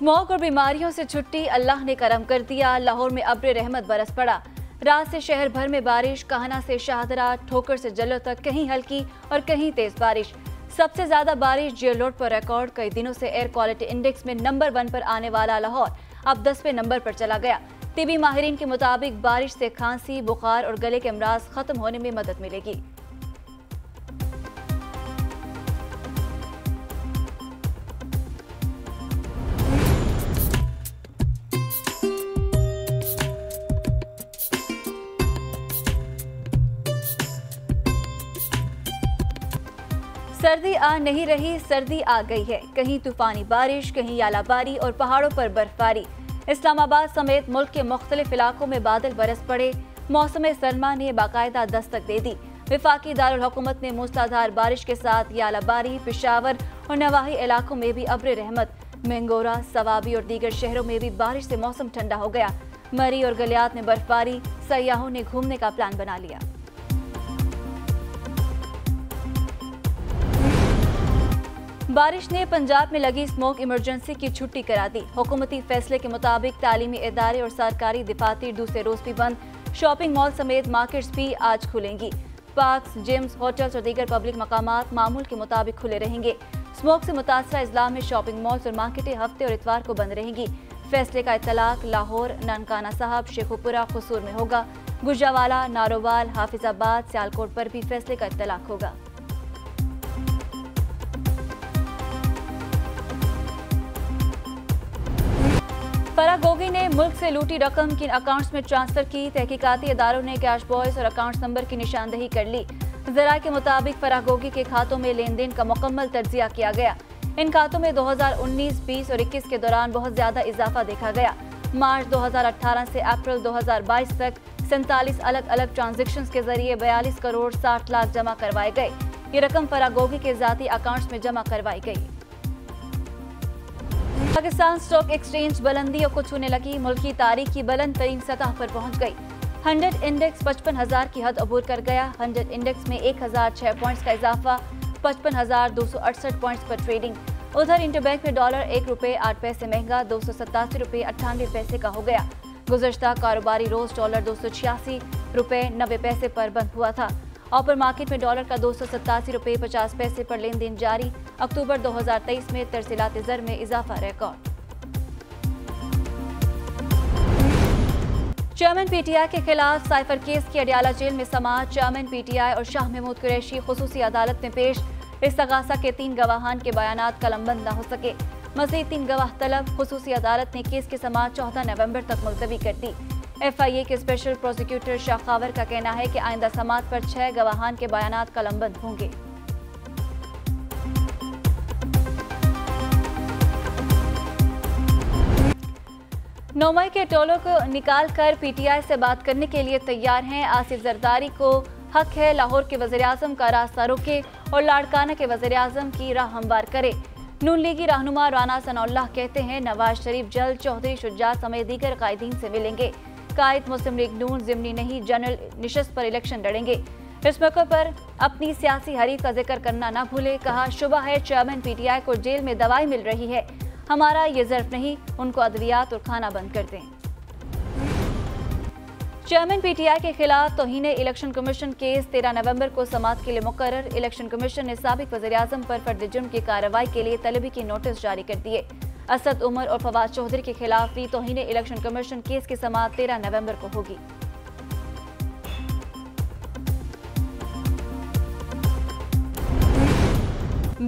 Smog और बीमारियों से छुट्टी, अल्लाह ने करम कर दिया। लाहौर में अब्र रहमत बरस पड़ा। रात से शहर भर में बारिश। कान्हा से शाहदरा, ठोकर से जल्लो तक कहीं हल्की और कहीं तेज बारिश। सबसे ज्यादा बारिश जियोलोड पर रिकॉर्ड। कई दिनों से एयर क्वालिटी इंडेक्स में नंबर 1 पर आने वाला लाहौर अब 10वें नंबर पर चला गया। तिबी माहिरीन के मुताबिक बारिश से खांसी, बुखार और गले के अमराज खत्म होने में मदद मिलेगी। सर्दी आ नहीं रही, सर्दी आ गई है। कहीं तूफानी बारिश, कहीं यालाबारी और पहाड़ों पर बर्फबारी। इस्लामाबाद समेत मुल्क के मुख्तलिफ इलाकों में बादल बरस पड़े। मौसम सरमा ने बाकायदा दस्तक दे दी। वफाकी दारुल हुकूमत ने मूसलाधार बारिश के साथ यालाबारी, पेशावर और नवाही इलाकों में भी अब्र रहमत। मेंगोरा, सवाबी और दीगर शहरों में भी बारिश से मौसम ठंडा हो गया। मरी और गलियात में बर्फबारी। सयाहों ने घूमने का प्लान बना लिया। बारिश ने पंजाब में लगी स्मॉग इमरजेंसी की छुट्टी करा दी। हुकूमती फैसले के मुताबिक तालीमी इदारे और सरकारी दफातर दूसरे रोज भी बंद। शॉपिंग मॉल समेत मार्केट्स भी आज खुलेंगी। पार्क्स, जिम्स, होटल्स और दीगर पब्लिक मकामात मामूल के मुताबिक खुले रहेंगे। स्मॉग से मुतासरा इजला में शॉपिंग मॉल्स और मार्केटें हफ्ते और इतवार को बंद रहेंगी। फैसले का इतलाक लाहौर, ननकाना साहब, शेखुपुरा, कसूर में होगा। गुजरावाला, नारोवाल, हाफिजाबाद, सियालकोट पर भी फैसले का इतलाक होगा। फराह गोगी ने मुल्क से लूटी रकम किन अकाउंट्स में ट्रांसफर की। तहकीकाती इदारों ने कैश बॉयज और अकाउंट्स नंबर की निशानदही कर ली। जरा के मुताबिक फराह गोगी के खातों में लेन देन का मुकम्मल तज्जिया किया गया। इन खातों में 2019, 20 और 21 के दौरान बहुत ज्यादा इजाफा देखा गया। मार्च 2018 से अप्रैल 2022 तक 47 अलग अलग ट्रांजेक्शन के जरिए 42 करोड़ 60 लाख जमा करवाए गए। ये रकम फराह गोगी के जाती अकाउंट्स में जमा करवाई गई। पाकिस्तान स्टॉक एक्सचेंज बुलंदियों को छूने लगी। मुल्की तारीख की बुलंद तरीन सतह पर पहुंच गई। 100 इंडेक्स 55,000 की हद अबूर कर गया। 100 इंडेक्स में 1,006 पॉइंट्स का इजाफा, 55,268 पॉइंट्स पर ट्रेडिंग। उधर इंटरबैंक में डॉलर 1 रुपये 8 पैसे महंगा 287 रुपये 98 पैसे का हो गया। गुज़श्ता कारोबारी रोज डॉलर 286 रुपये 90 पैसे पर बंद हुआ था। ऑपर मार्केट में डॉलर का 287 रुपये 50 पैसे पर लेन देन जारी। अक्टूबर 2023 में तरसीलात ज़र में इजाफा रिकॉर्ड। चेयरमैन पीटीआई के खिलाफ साइफर केस की अडियाला जेल में समाअत। चेयरमैन पीटीआई और शाह महमूद कुरैशी खुसूसी अदालत में पेश। इस्तगासा के 3 गवाहान के बयानात कलमबंद न हो सके। मजीद 3 गवाह तलब। खुसूसी अदालत ने केस की समाअत 14 नवंबर तक मुलतवी कर दी। FIA के स्पेशल प्रोसिक्यूटर शाह खावर का कहना है कि आइंदा समाअत पर 6 गवाहान के बयानात कलमबंद होंगे। नोमई के टोलों को निकालकर PTI से बात करने के लिए तैयार हैं। आसिफ जरदारी को हक है लाहौर के वज़ीर-ए-आज़म का रास्ता रोके और लाड़काना के वज़ीर-ए-आज़म की राह हमवार करे। नून लीगी रहनुमा राना सनाउल्लाह कहते हैं नवाज शरीफ जल्द चौधरी शुजात समेत दीगर कायदीन से मिलेंगे। कायद मुस्लिम लीग नून ज़िमनी नहीं जनरल निशस्त पर इलेक्शन लड़ेंगे। इस मौके पर अपनी सियासी हरीफ का जिक्र करना न भूले। कहा शुबा है चेयरमैन PTI को जेल में दवाई मिल रही है। हमारा ये जर्फ नहीं, उनको अद्वियात और खाना बंद कर दें। चेयरमैन PTI के खिलाफ तौहीन इलेक्शन कमीशन केस 13 नवंबर को समाअत के लिए मुकर्रर। इलेक्शन कमीशन ने साबिक वज़ीर-ए-आज़म पर फर्द जुर्म की कार्रवाई के लिए तलबी के नोटिस जारी कर दिए। असद उमर और फवाद चौधरी के खिलाफ भी तौहीन इलेक्शन कमीशन केस की समाअत 13 नवंबर को होगी।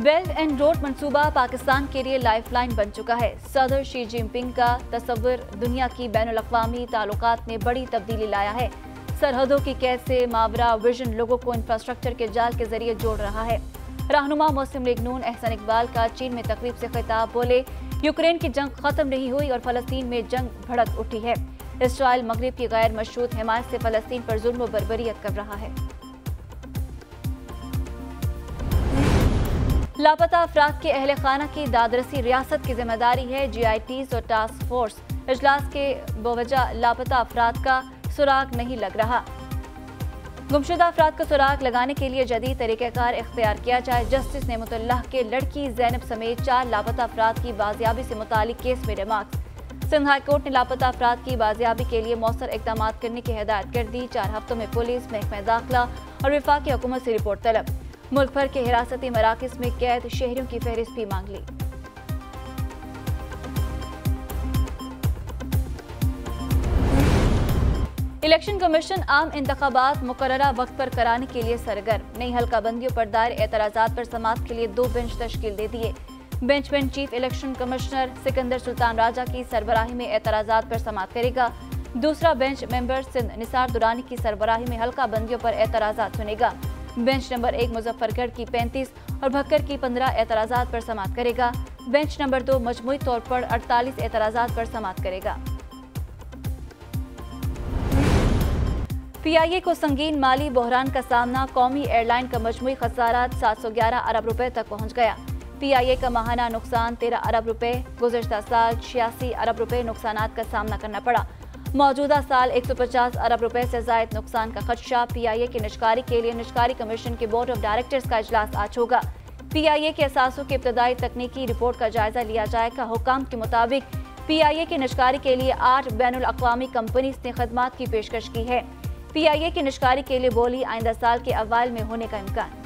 बेल्ट एंड रोड मंसूबा पाकिस्तान के लिए लाइफलाइन बन चुका है। सदर शी जिनपिंग का तस्वर दुनिया की बैनुल-अक़वामी ताल्लुकात में बड़ी तब्दीली लाया है। सरहदों की कैद से मावरा विजन लोगों को इंफ्रास्ट्रक्चर के जाल के जरिए जोड़ रहा है। रहनुमा मुस्लिम लीग नून एहसन इकबाल का चीन में तकरीब से खिताब। बोले यूक्रेन की जंग खत्म नहीं हुई और फलस्तीन में जंग भड़क उठी है। इसराइल मगरिब की गैर मशरूत हिमायत से फलस्तीन पर जुल्म व बर्बरियत कर रहा है। लापता अफराद के अहल खाना की दादरसी रियासत की जिम्मेदारी है। GITs और टास्क फोर्स इजलास के बवजह लापता अफराद का सुराग नहीं लग रहा। गुमशुदा अफराद को सुराग लगाने के लिए जदीद तरीक़ार इख्तियार किया जाए। जस्टिस नेमतुल्लाह के लड़की जैनब समेत 4 लापता अफराद की बाजियाबी से मुतालिक केस में रिमार्क्स। सिंध हाई कोर्ट ने लापता अफराद की बाजियाबी के लिए मौसर इकदाम करने की हिदायत कर दी। 4 हफ्तों में पुलिस, महकमा दाखिला और वफाकी हुकूमत से रिपोर्ट तलब। मुल्क भर के हिरासती मराकज़ में कैद शहरियों की फहरिस्त भी मांग ली। इलेक्शन कमीशन आम इंतखाबात मुकर्ररा वक्त पर कराने के लिए सरगर्म। नई हल्काबंदियों पर दायर एतराजात पर समाअत के लिए 2 बेंच तश्कील दे दिए। बेंच में chief election commissioner Sikandar Sultan Raja की सरबराही में एतराजात पर समाअत करेगा। दूसरा बेंच मेंबर सिंध निसार दुरानी की सरबराही में हल्काबंदियों पर एतराजात सुनेगा। बेंच नंबर 1 मुजफ्फरगढ़ की 35 और भक्कर की 15 एतराजात पर समाअत करेगा। बेंच नंबर 2 मजमूई तौर पर 48 एतराजात पर समाअत करेगा। PIA को संगीन माली बहरान का सामना। कौमी एयरलाइन का मजमूई खसारा 711 अरब रुपए तक पहुँच गया। PIA का माहाना नुकसान 13 अरब रुपए। गुज़श्ता साल 86 अरब रुपए नुकसानात का सामना करना पड़ा। मौजूदा साल 150 अरब रुपए से ज़ायद नुकसान का खदशा। PIA के निष्कारी के लिए निष्कारी कमीशन के बोर्ड ऑफ डायरेक्टर्स का इजलास आज होगा। PIA के असासों की इब्तदाई तकनीकी रिपोर्ट का जायजा लिया जाएगा। हुकाम के मुताबिक PIA के निष्कारी के लिए 8 बैनुल अक़वामी कंपनीज ने खदमात की पेशकश की है। PIA के निष्कारी के लिए बोली आइंदा साल के अवाल में होने का इम्कान।